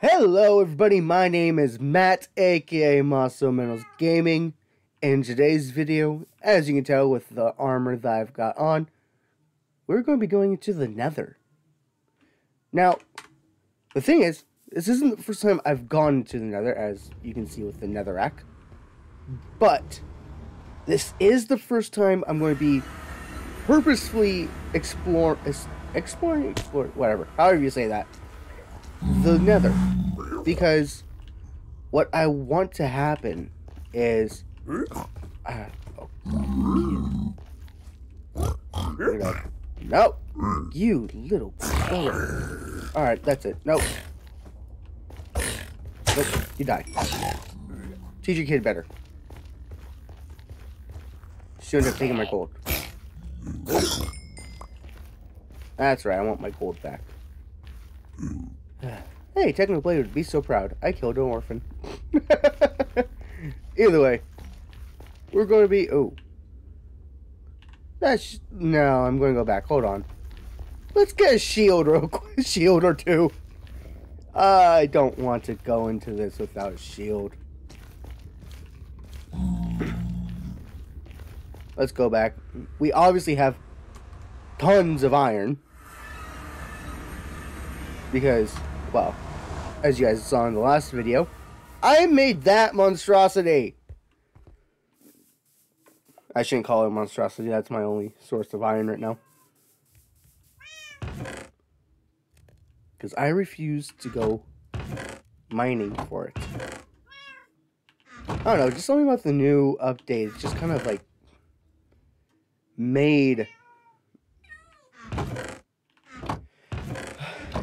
Hello everybody, my name is Matt, aka Moss-O-Menos Gaming. In today's video, as you can tell with the armor that I've got on, we're going to be going into the Nether. Now, the thing is, this isn't the first time I've gone to the Nether, as you can see with the Netherrack. But, this is the first time I'm going to be purposefully exploring, whatever, however you say that. The Nether, because what I want to happen is no, you little boy. All right, that's it. Nope. Nope, you die. Teach your kid better. Shouldn't have taken my gold. That's right. I want my gold back. Hey, Technoblade would be so proud. I killed an orphan. Either way, we're going to be... Oh. That's... No, I'm going to go back. Hold on. Let's get a shield real quick. Shield or two. I don't want to go into this without a shield. Let's go back. We obviously have tons of iron. Because, well, as you guys saw in the last video, I made that monstrosity. I shouldn't call it a monstrosity. That's my only source of iron right now. Because I refuse to go mining for it. I don't know. Just something about the new update. It's just kind of like made...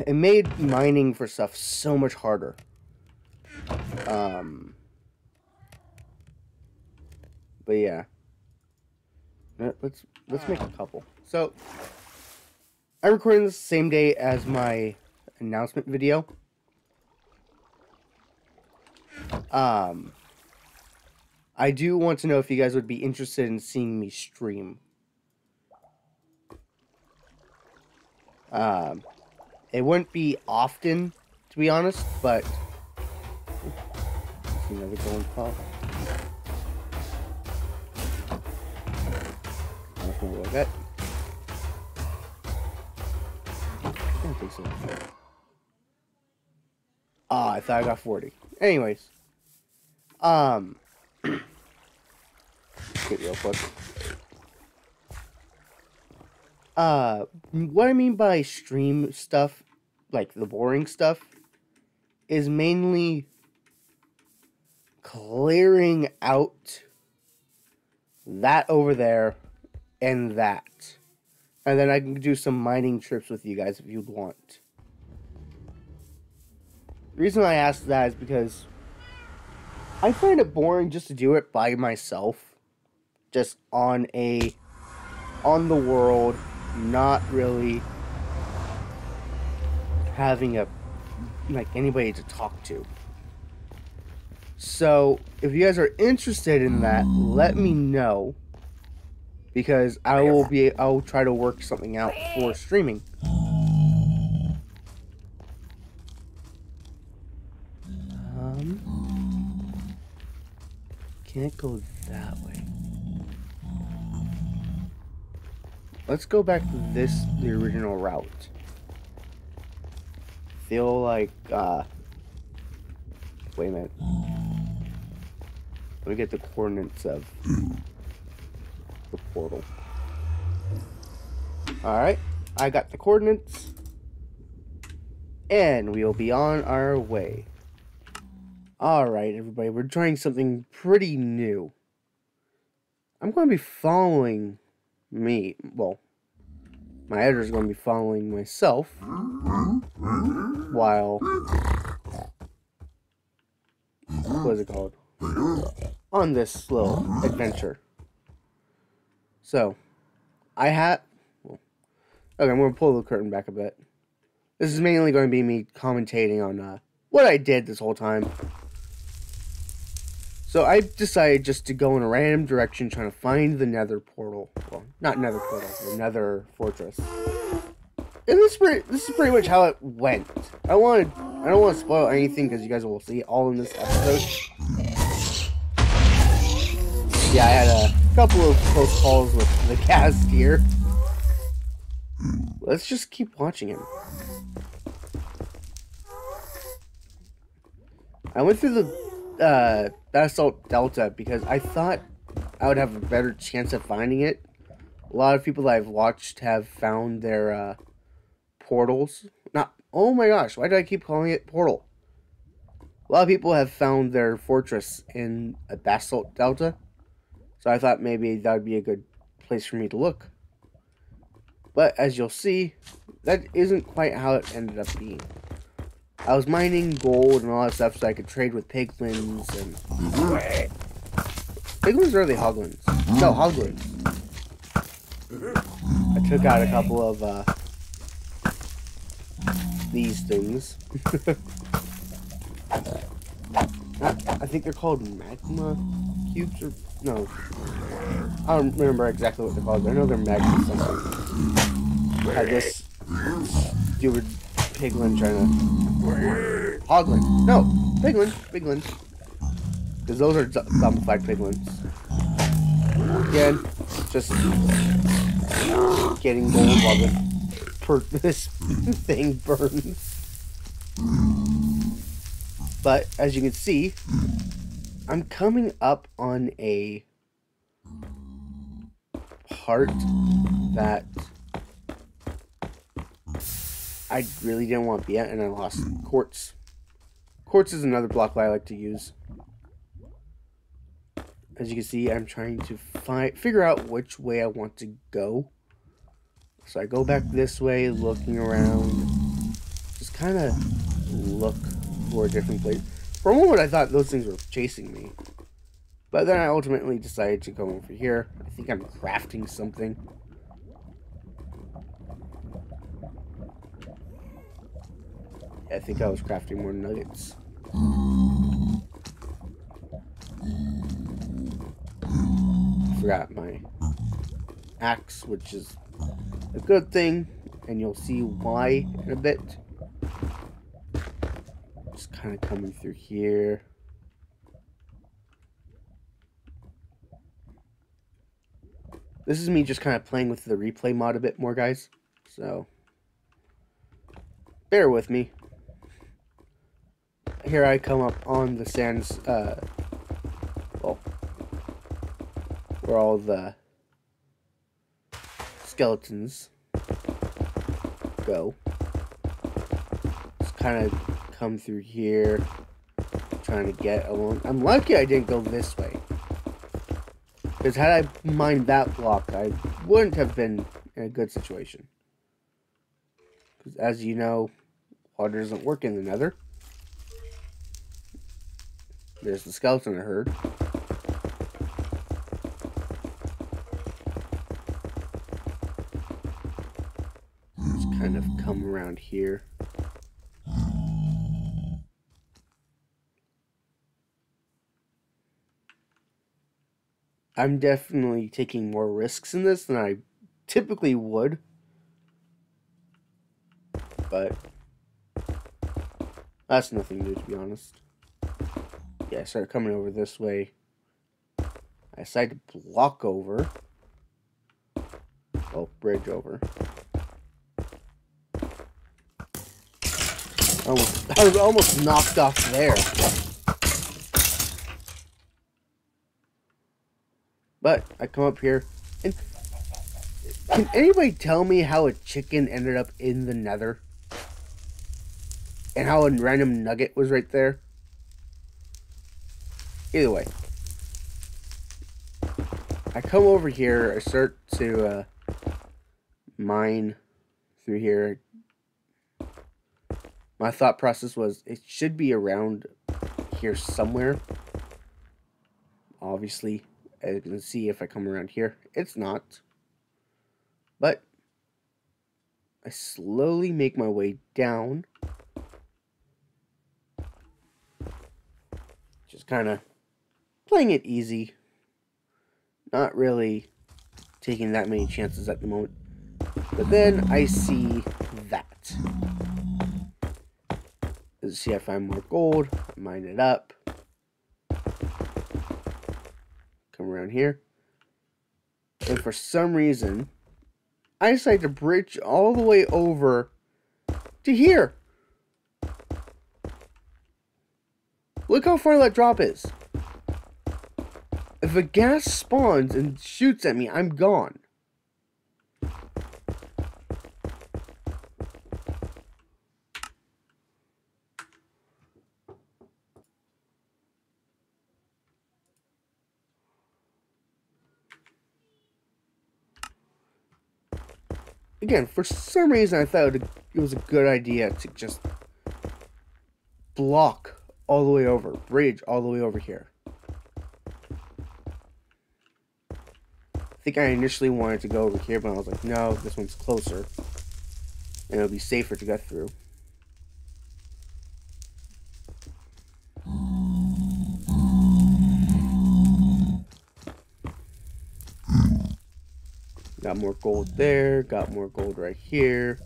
It made mining for stuff so much harder. But yeah. Let's make a couple. So, I'm recording this the same day as my announcement video. I do want to know if you guys would be interested in seeing me stream. It wouldn't be often, to be honest, but oops, another golden pop. I'm just gonna go like that. Ah, I thought I got 40. Anyways, get real quick. What I mean by stream stuff, like the boring stuff, is mainly clearing out that over there and that. And then I can do some mining trips with you guys if you'd want. The reason I ask that is because I find it boring just to do it by myself. Just on the world. Not really having a anybody to talk to. So if you guys are interested in that, let me know, because I'll try to work something out for streaming. Can't go that way. Let's go back to the original route. Feel like, wait a minute. Let me get the coordinates of the portal. Alright, I got the coordinates. And we'll be on our way. Alright, everybody, we're trying something pretty new. I'm going to be following... me. Well, my editor's going to be following myself while... what is it called? On this little adventure. So, I have... well, okay, I'm going to pull the curtain back a bit. This is mainly going to be me commentating on what I did this whole time. So I decided just to go in a random direction trying to find the nether portal. Well, not nether portal, the nether fortress. And this is pretty much how it went. I wanted I don't want to spoil anything because you guys will see all in this episode. Yeah, I had a couple of close calls with the cast here. Let's just keep watching him. I went through the Basalt Delta because I thought I would have a better chance of finding it. A lot of people that I've watched have found their portals. Not, oh my gosh, why do I keep calling it portal? A lot of people have found their fortress in a Basalt Delta. So I thought maybe that would be a good place for me to look. But as you'll see, that isn't quite how it ended up being. I was mining gold and all that stuff so I could trade with piglins and... Piglins, or are they hoglins? No, hoglins. I took out a couple of these things. I think they're called magma cubes or... No, I don't remember exactly what they're called. I know they're magma something. I guess stupid piglin trying to... Hoglin. No, piglin. Piglin. Because those are zombified piglins. Again, just getting gold while this thing burns. But as you can see, I'm coming up on a part that I really didn't want to be at, and I lost quartz. Quartz is another block that I like to use. As you can see, I'm trying to figure out which way I want to go. So I go back this way, looking around, just kind of look for a different place. For a moment, I thought those things were chasing me. But then I ultimately decided to go over here. I think I'm crafting something. I think I was crafting more nuggets. I forgot my axe, which is a good thing. And you'll see why in a bit. Just kind of coming through here. This is me just kind of playing with the replay mod a bit more, guys. So, bear with me. Here I come up on the sands, well, where all the skeletons go. Just kind of come through here, trying to get along. I'm lucky I didn't go this way, because had I mined that block, I wouldn't have been in a good situation. Because as you know, water doesn't work in the Nether. There's the skeleton I heard. Just kind of come around here. I'm definitely taking more risks in this than I typically would, but that's nothing new, to be honest. Yeah, I started coming over this way. I decided to block over. Oh, bridge over. I was almost knocked off there. But I come up here, and can anybody tell me how a chicken ended up in the Nether? And how a random nugget was right there? Either way. I come over here, I start to mine through here. My thought process was, it should be around here somewhere. Obviously. As you can see, if I come around here, it's not. But I slowly make my way down. Just kind of playing it easy. Not really taking that many chances at the moment. But then I see that. Let's see if I find more gold. Mine it up. Come around here. And for some reason, I decided to bridge all the way over to here. Look how far that drop is. If a gas spawns and shoots at me, I'm gone. Again, for some reason, I thought it was a good idea to just block all the way over, bridge all the way over here. I think I initially wanted to go over here, but I was like, no, this one's closer, and it'll be safer to get through. Got more gold there, got more gold right here.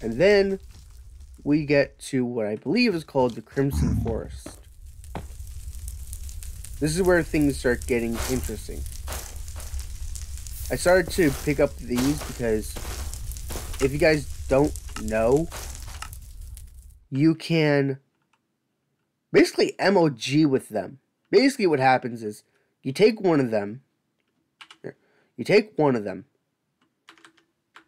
And then we get to what I believe is called the Crimson Forest. This is where things start getting interesting. I started to pick up these because if you guys don't know, you can basically MOG with them. Basically what happens is you take one of them. You take one of them,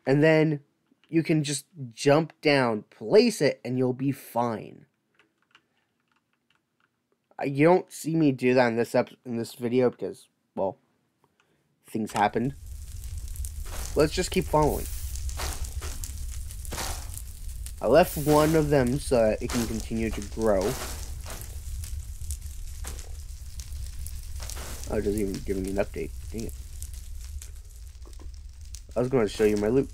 and then you can just jump down, place it, and you'll be fine. You don't see me do that in this video because, well, things happened. Let's just keep following. I left one of them so that it can continue to grow. Oh, it doesn't even give me an update. Dang it. I was going to show you my loot.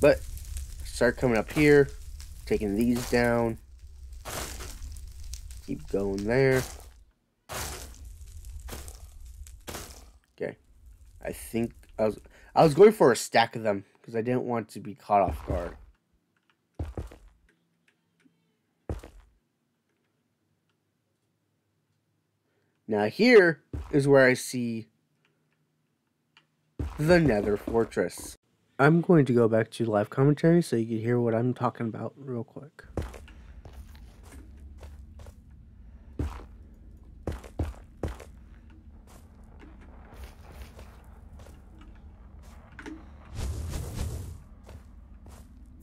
But start coming up here, taking these down. Keep going there. Okay. I think I was going for a stack of them because I didn't want to be caught off guard. Now here is where I see the Nether Fortress. I'm going to go back to live commentary so you can hear what I'm talking about real quick.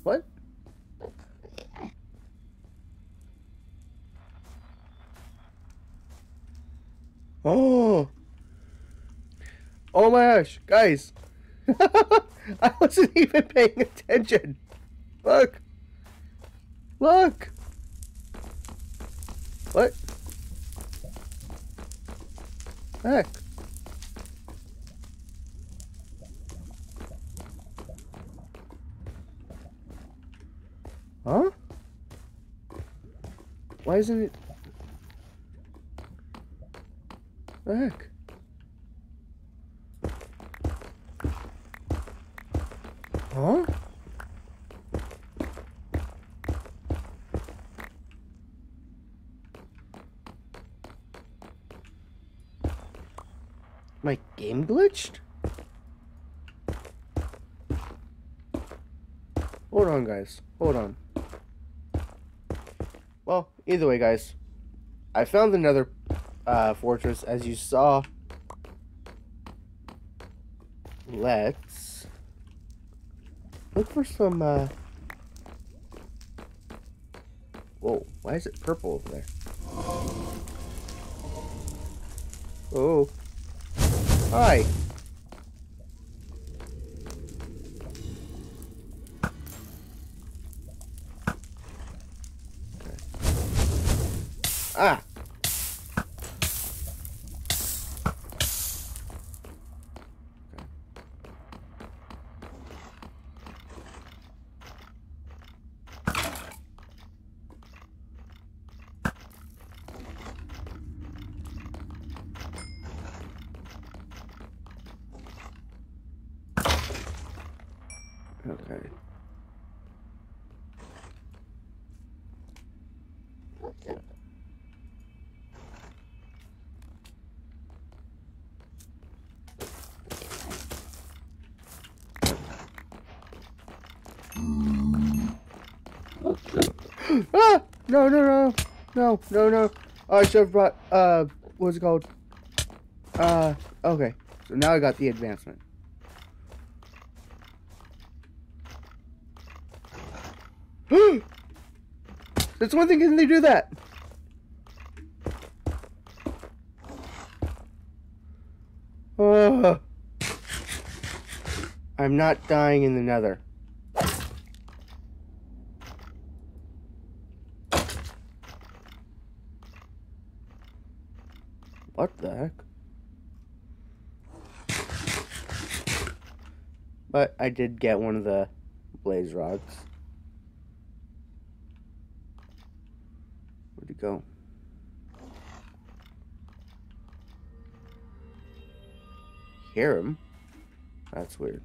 What? Oh! Oh my gosh, guys. I wasn't even paying attention. Look. Look. What? Heck. Huh? Why isn't it? The heck? Huh? My game glitched? Hold on, guys. Hold on. Well, either way, guys. I found another fortress, as you saw. Let's look for some, whoa, why is it purple over there? Oh. Hi. Okay. Ah. Okay. Ah! No. I should have brought, what's it called? Okay. So now I got the advancement. That's one thing, can they do that? I'm not dying in the nether. What the heck? But I did get one of the blaze rods. Where'd it go? Hear him? That's weird.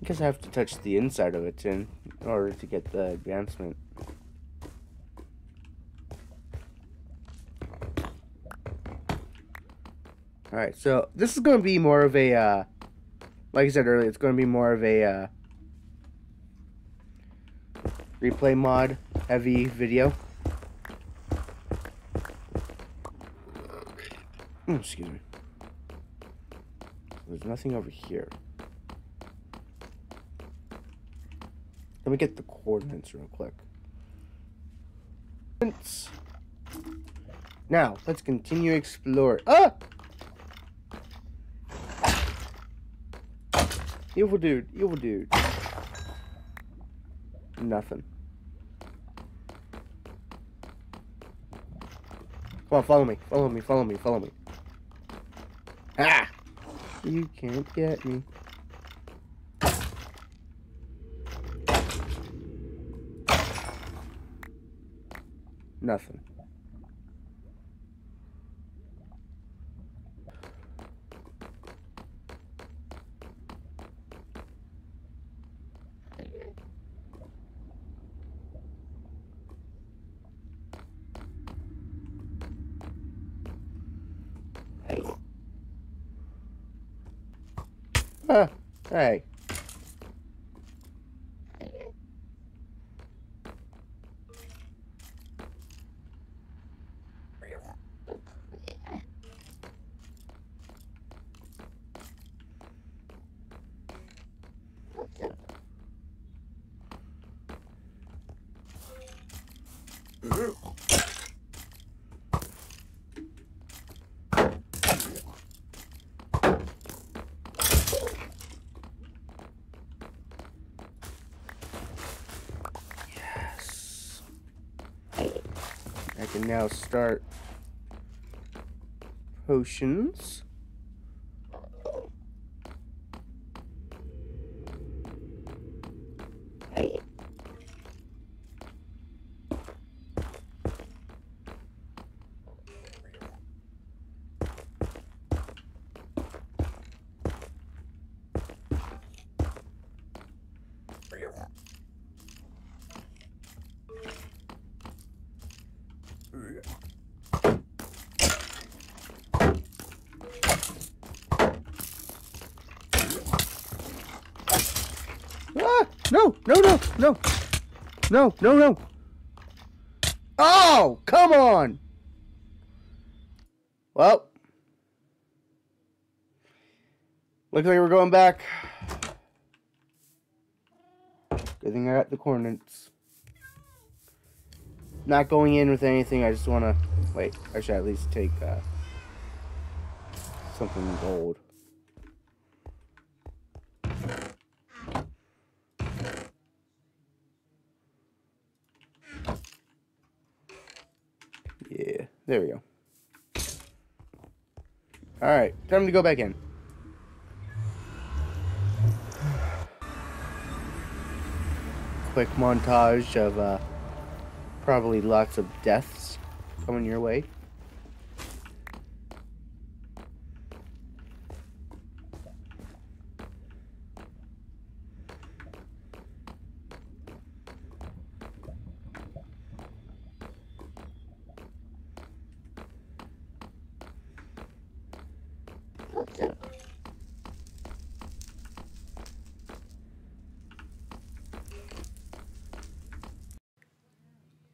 I guess I have to touch the inside of it in order to get the advancement. Alright, so this is going to be more of a, like I said earlier, it's going to be more of a replay mod heavy video. Oh, excuse me. There's nothing over here. Let me get the coordinates real quick. Now, let's continue exploring. Ah! Evil dude, evil dude. Nothing. Come on, follow me, follow me, follow me, follow me. Ah! You can't get me. Nothing. Hey. Ah, hey. Yes. I can now start potions. No. Oh, come on. Well, looks like we're going back. Good thing I got the coordinates. Not going in with anything. I just want to wait. I should at least take something gold. There we go. Alright, time to go back in. Quick montage of probably lots of deaths coming your way.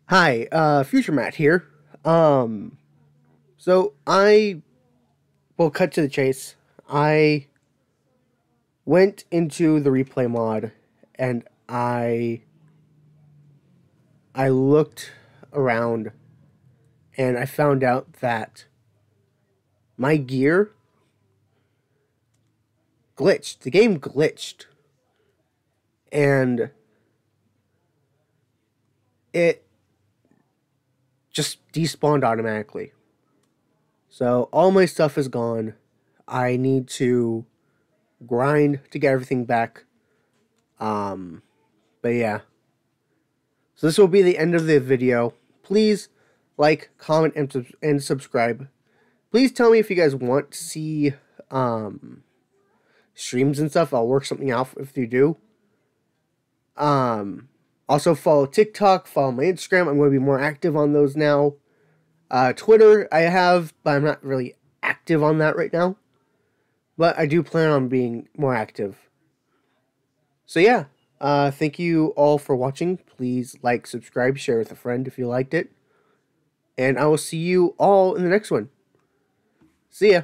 Hi, Future Matt here. So I will cut to the chase. I went into the replay mod and I looked around and I found out that my gear glitched. The game glitched. And it just despawned automatically. So all my stuff is gone. I need to grind to get everything back. But yeah. So this will be the end of the video. Please like, comment, and subscribe. Please tell me if you guys want to see streams and stuff. I'll work something out if you do. Also follow TikTok, follow my Instagram. I'm going to be more active on those now. Twitter I have, but I'm not really active on that right now. But I do plan on being more active. So yeah, thank you all for watching. Please like, subscribe, share with a friend if you liked it. And I will see you all in the next one. See ya.